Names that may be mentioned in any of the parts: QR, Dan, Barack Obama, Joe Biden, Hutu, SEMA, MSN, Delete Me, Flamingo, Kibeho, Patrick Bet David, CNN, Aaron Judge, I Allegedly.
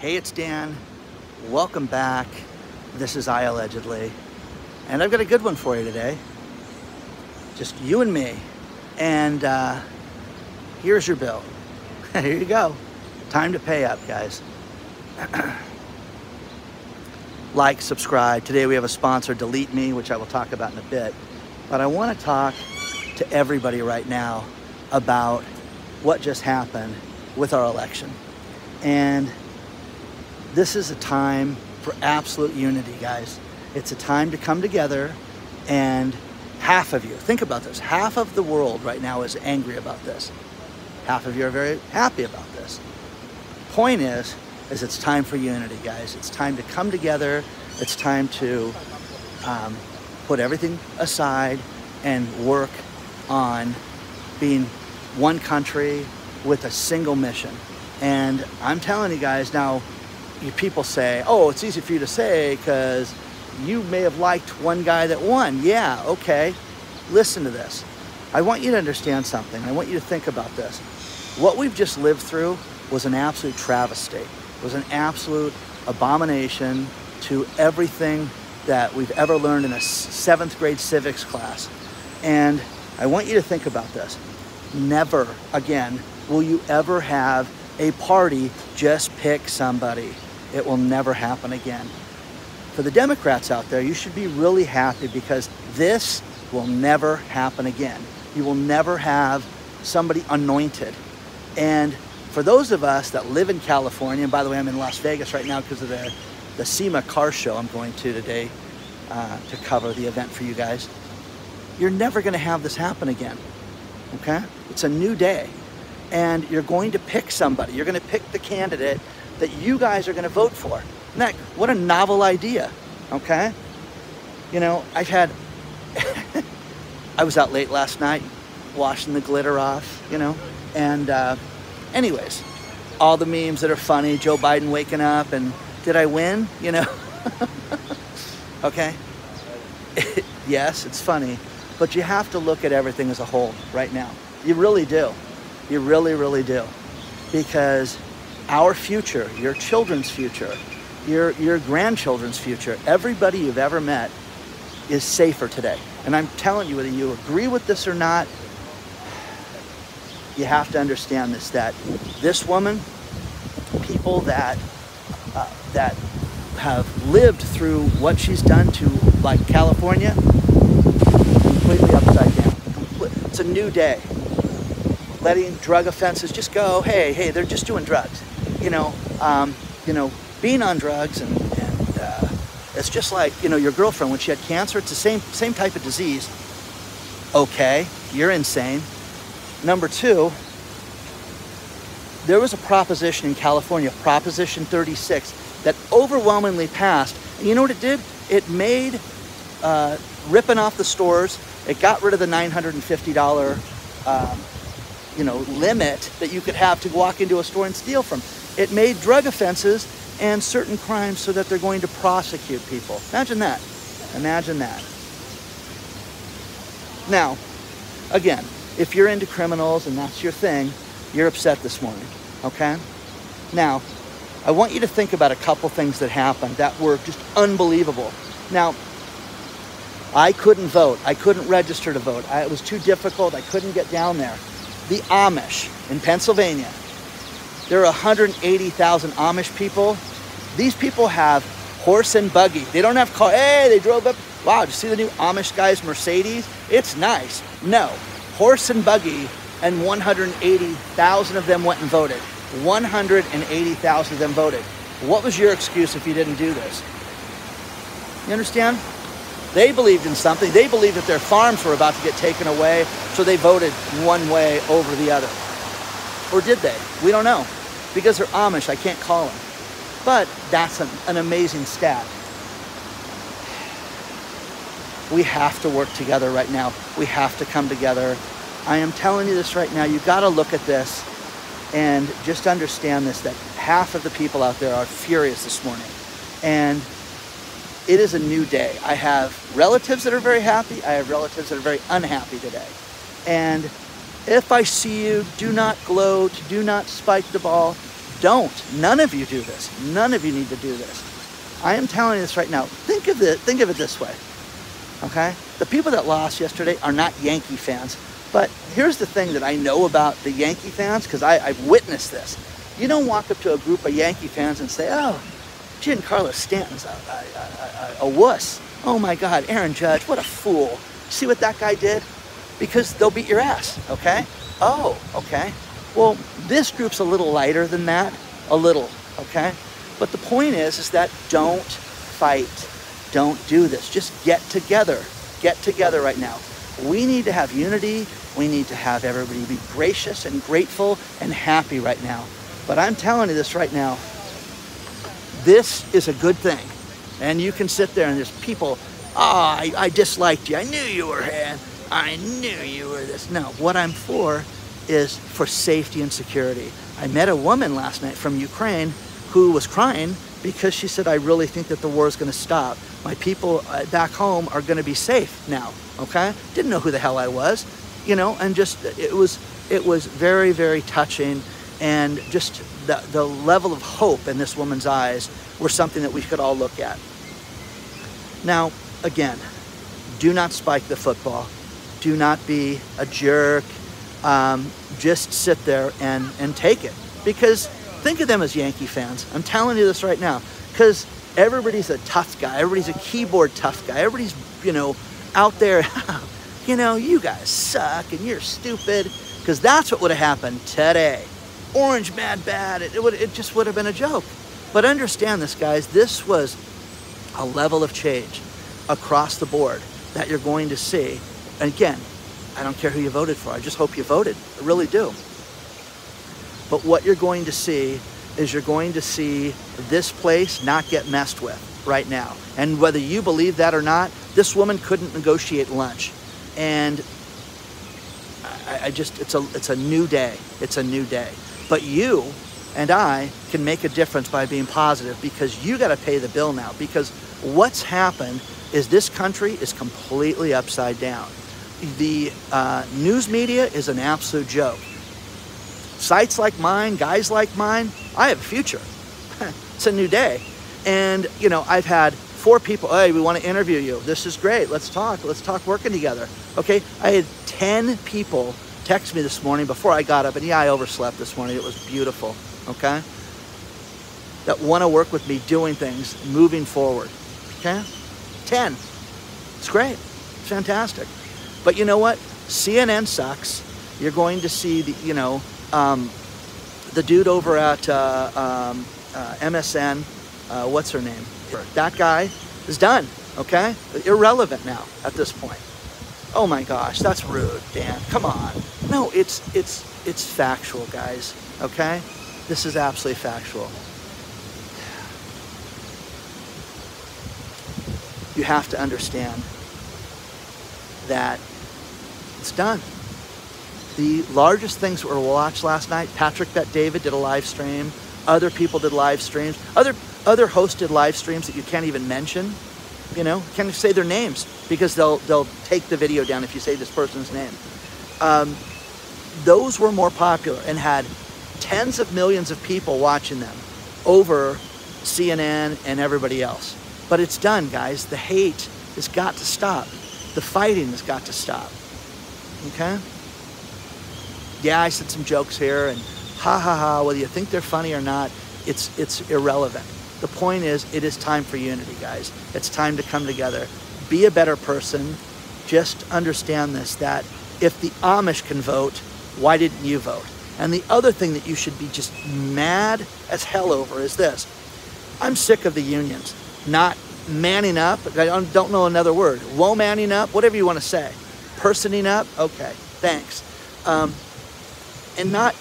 Hey, it's Dan. Welcome back. This is I Allegedly. And I've got a good one for you today. Just you and me. And here's your bill. Here you go. Time to pay up, guys. Like, subscribe. Today we have a sponsor, Delete Me, which I will talk about in a bit. But I want to talk to everybody right now about what just happened with our election. And this is a time for absolute unity, guys. It's a time to come together, and half of you, think about this, half of the world right now is angry about this. Half of you are very happy about this. Point is it's time for unity, guys. It's time to come together. It's time to put everything aside and work on being one country with a single mission. And I'm telling you guys now, you people say, oh, it's easy for you to say because you may have liked one guy that won. Yeah, okay. Listen to this. I want you to understand something. I want you to think about this. What we've just lived through was an absolute travesty. It was an absolute abomination to everything that we've ever learned in a 7th grade civics class. And I want you to think about this. Never again will you ever have a party just pick somebody. It will never happen again. For the Democrats out there, you should be really happy because this will never happen again. You will never have somebody anointed. And for those of us that live in California, and by the way, I'm in Las Vegas right now because of the SEMA car show I'm going to today to cover the event for you guys, you're never gonna have this happen again, okay? It's a new day. And you're going to pick somebody. You're gonna pick the candidate that you guys are gonna vote for. And that, what a novel idea, okay? You know, I've had, I was out late last night, washing the glitter off, you know? And anyways, all the memes that are funny, Joe Biden waking up and did I win, you know? Okay? Yes, it's funny, but you have to look at everything as a whole right now. You really do. You really, really do. Because our future, your children's future, your grandchildren's future, everybody you've ever met is safer today. And I'm telling you, whether you agree with this or not, you have to understand this, that this woman, people that, that have lived through what she's done to, like, California, completely upside down. It's a new day. Letting drug offenses just go, hey, they're just doing drugs. You know, being on drugs and it's just like, you know, your girlfriend when she had cancer, it's the same type of disease. Okay, you're insane. Number two, there was a proposition in California, Proposition 36, that overwhelmingly passed. And you know what it did? It made ripping off the stores, it got rid of the $950 you know, limit that you could have to walk into a store and steal from. It made drug offenses and certain crimes so that they're going to prosecute people. Imagine that. Imagine that. Now, again, if you're into criminals and that's your thing, you're upset this morning, okay? Now, I want you to think about a couple things that happened that were just unbelievable. Now, I couldn't vote. I couldn't register to vote. It was too difficult. I couldn't get down there. The Amish in Pennsylvania. There are 180,000 Amish people. These people have horse and buggy. They don't have car. Hey, they drove up. Wow, did you see the new Amish guy's Mercedes? It's nice. No, horse and buggy, and 180,000 of them went and voted. 180,000 of them voted. What was your excuse if you didn't do this? You understand? They believed in something. They believed that their farms were about to get taken away, so they voted one way over the other. Or did they? We don't know. Because they're Amish, I can't call them. But that's an amazing stat. We have to work together right now. We have to come together. I am telling you this right now. You gotta look at this and just understand this, that half of the people out there are furious this morning. And it is a new day. I have relatives that are very happy. I have relatives that are very unhappy today. And if I see you, do not gloat, do not spike the ball. don't. None of you do this. None of you need to do this. I am telling you this right now. Think of it this way, okay? The people that lost yesterday are not Yankee fans. But here's the thing that I know about the Yankee fans, because I've witnessed this. You don't walk up to a group of Yankee fans and say, oh, Giancarlo Stanton's a wuss. Oh my God, Aaron Judge, what a fool. See what that guy did? Because they'll beat your ass, okay? Oh, okay. Well, this group's a little lighter than that, a little, okay? But the point is that don't fight. Don't do this. Just get together. Get together right now. We need to have unity. We need to have everybody be gracious and grateful and happy right now. But I'm telling you this right now, this is a good thing. And you can sit there and there's people, ah, oh, I disliked you. I knew you were here. I knew you were this. No, what I'm for is for safety and security. I met a woman last night from Ukraine who was crying because she said, I really think that the war is going to stop. My people back home are going to be safe now, okay? Didn't know who the hell I was, you know, and just, it was very, very touching. And just the level of hope in this woman's eyes were something that we could all look at. Now, again, do not spike the football. Do not be a jerk. Just sit there and take it. Because think of them as Yankee fans. I'm telling you this right now. Because everybody's a tough guy. Everybody's a keyboard tough guy. Everybody's, you know, out there, you know, you guys suck and you're stupid. Because that's what would have happened today. Orange mad bad. It just would have been a joke. But understand this, guys. This was a level of change across the board that you're going to see. And again, I don't care who you voted for. I just hope you voted. I really do. But what you're going to see is you're going to see this place not get messed with right now. And whether you believe that or not, this woman couldn't negotiate lunch. And I just, it's a new day. It's a new day. But you and I can make a difference by being positive, because you got to pay the bill now, because what's happened is this country is completely upside down. The news media is an absolute joke. Sites like mine, guys like mine, I have a future. It's a new day. And, you know, I've had 4 people, hey, we want to interview you. This is great. Let's talk. Let's talk working together. Okay. I had 10 people text me this morning before I got up. And yeah, I overslept this morning. It was beautiful. Okay. That want to work with me doing things, moving forward. Okay. 10. It's great. It's fantastic. But you know what? CNN sucks. You're going to see the, you know, the dude over at MSN, what's her name? That guy is done, okay? Irrelevant now at this point. Oh my gosh, that's rude, Dan. Come on. No, it's factual, guys, okay? This is absolutely factual. You have to understand that it's done. The largest things were watched last night. Patrick Bet David did a live stream. Other people did live streams. Other hosts did live streams that you can't even mention. You know, can't even say their names because they'll take the video down if you say this person's name. Those were more popular and had tens of millions of people watching them over CNN and everybody else. But it's done, guys. The hate has got to stop. The fighting has got to stop. Okay? Yeah, I said some jokes here and ha ha ha, whether you think they're funny or not, it's irrelevant. The point is, it is time for unity, guys. It's time to come together. Be a better person. Just understand this, that if the Amish can vote, why didn't you vote? And the other thing that you should be just mad as hell over is this. I'm sick of the unions not manning up. I don't know another word. Woe manning up, whatever you want to say. Personing up, okay, thanks. And not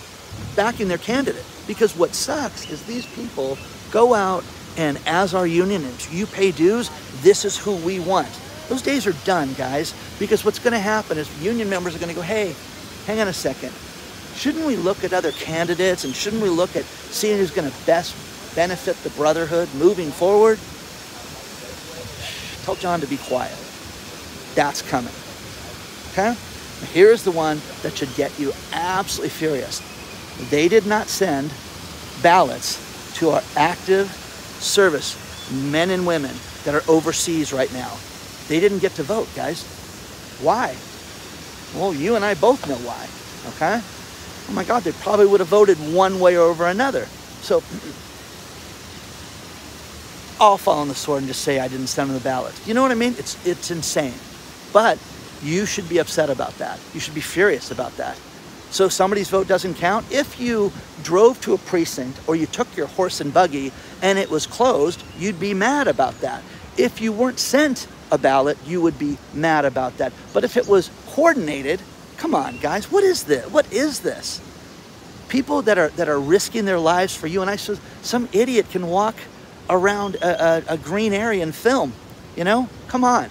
backing their candidate. Because what sucks is these people go out and as our unionists, you pay dues, this is who we want. Those days are done, guys, because what's going to happen is union members are going to go, hey, hang on a second. Shouldn't we look at other candidates and shouldn't we look at seeing who's going to best benefit the brotherhood moving forward? Tell John to be quiet. That's coming. Okay? Here's the one that should get you absolutely furious. They did not send balance to our active service men and women that are overseas right now. They didn't get to vote, guys. Why? Well, you and I both know why, okay? Oh my God, they probably would have voted one way or over another. So I'll fall on the sword and just say I didn't send them the ballot. You know what I mean? It's insane. But you should be upset about that. You should be furious about that. So somebody's vote doesn't count. If you drove to a precinct or you took your horse and buggy and it was closed, you'd be mad about that. If you weren't sent a ballot, you would be mad about that. But if it was coordinated, come on, guys, what is this? What is this? People that are risking their lives for you and I. So some idiot can walk around a green area and film, you know? Come on.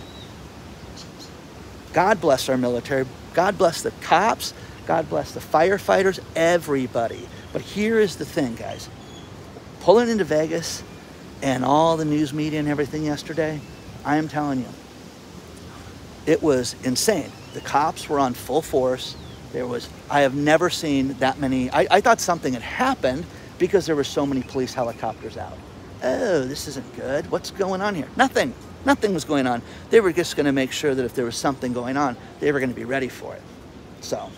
God bless our military. God bless the cops. God bless the firefighters, everybody. But here is the thing, guys. Pulling into Vegas and all the news media and everything yesterday, I am telling you, it was insane. The cops were on full force. I have never seen that many. I thought something had happened because there were so many police helicopters out. Oh, this isn't good. What's going on here? Nothing. Nothing was going on. They were just going to make sure that if there was something going on, they were going to be ready for it. So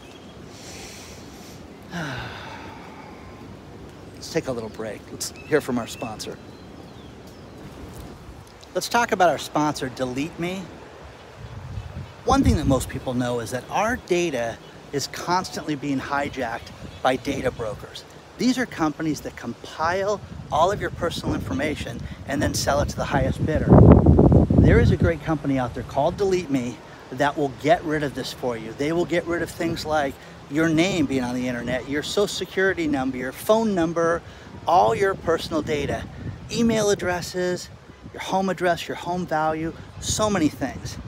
let's take a little break. Let's hear from our sponsor. Let's talk about our sponsor, Delete Me. One thing that most people know is that our data is constantly being hijacked by data brokers. These are companies that compile all of your personal information and then sell it to the highest bidder. There is a great company out there called Delete Me that will get rid of this for you. They will get rid of things like your name being on the internet, your social security number, your phone number, all your personal data, email addresses, your home address, your home value, so many things.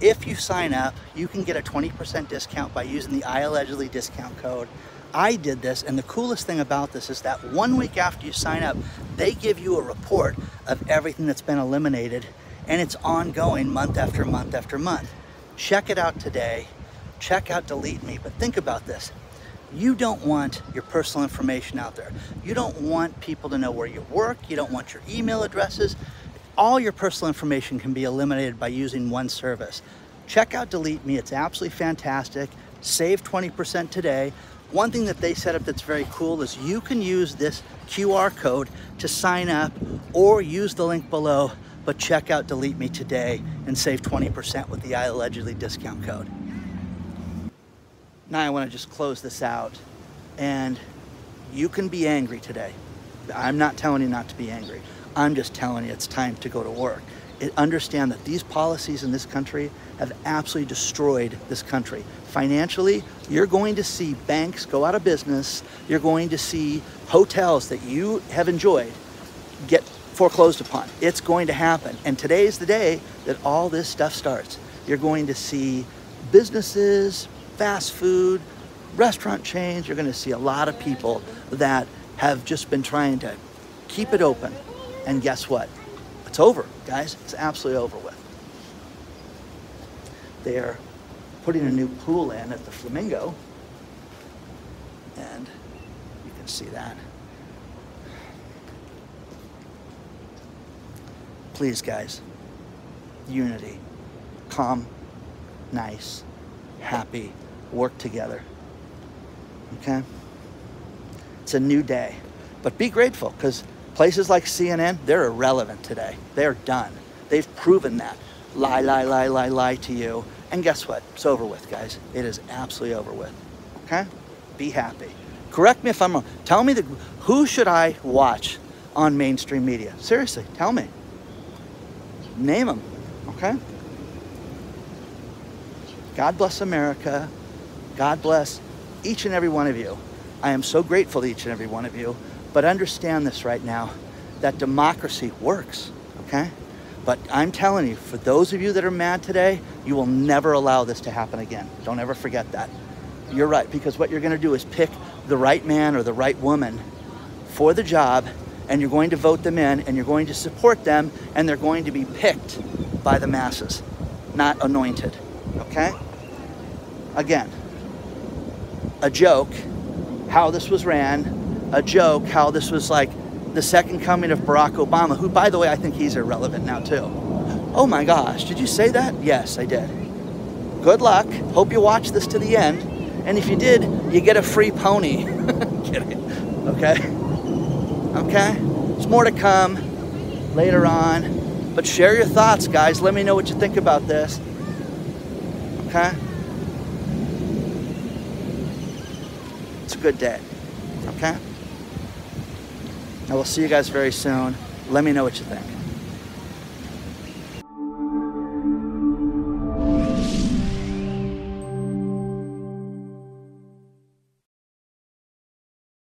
If you sign up, you can get a 20% discount by using the I Allegedly discount code. I did this, and the coolest thing about this is that 1 week after you sign up, they give you a report of everything that's been eliminated, and it's ongoing month after month after month. Check it out today. Check out Delete Me. But think about this. You don't want your personal information out there. You don't want people to know where you work. You don't want your email addresses. All your personal information can be eliminated by using one service. Check out Delete Me. It's absolutely fantastic. Save 20% today. One thing that they set up that's very cool is you can use this QR code to sign up or use the link below, but check out Delete Me today and save 20% with the I Allegedly discount code. Now I want to just close this out, and you can be angry today. I'm not telling you not to be angry. I'm just telling you it's time to go to work. Understand that these policies in this country have absolutely destroyed this country. Financially, you're going to see banks go out of business. You're going to see hotels that you have enjoyed get foreclosed upon. It's going to happen. And today's the day that all this stuff starts. You're going to see businesses, fast food, restaurant chains. You're going to see a lot of people that have just been trying to keep it open. And guess what? It's over, guys. It's absolutely over with. They're putting a new pool in at the Flamingo. And you can see that. Please, guys. Unity. Calm. Nice. Happy. Work together, okay? It's a new day, but be grateful, because places like CNN, they're irrelevant today. They're done. They've proven that. Lie to you, and guess what? It's over with, guys. It is absolutely over with, okay? Be happy. Correct me if I'm wrong. Tell me who should I watch on mainstream media? Seriously, tell me. Name them, okay? God bless America. God bless each and every one of you. I am so grateful to each and every one of you, but understand this right now, that democracy works, okay? But I'm telling you, for those of you that are mad today, you will never allow this to happen again. Don't ever forget that. You're right, because what you're gonna do is pick the right man or the right woman for the job, and you're going to vote them in, and you're going to support them, and they're going to be picked by the masses, not anointed, okay? Again, a joke, how this was ran, a joke how this was like the second coming of Barack Obama, who, by the way, I think he's irrelevant now too. Oh my gosh, did you say that? Yes, I did. Good luck. Hope you watch this to the end. And if you did, you get a free pony. Kidding. Okay? Okay? There's more to come later on. But share your thoughts, guys. Let me know what you think about this. Okay? It's a good day. Okay? I will see you guys very soon. Let me know what you think.